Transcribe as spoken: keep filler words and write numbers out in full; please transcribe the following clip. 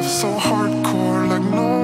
love so hardcore, like no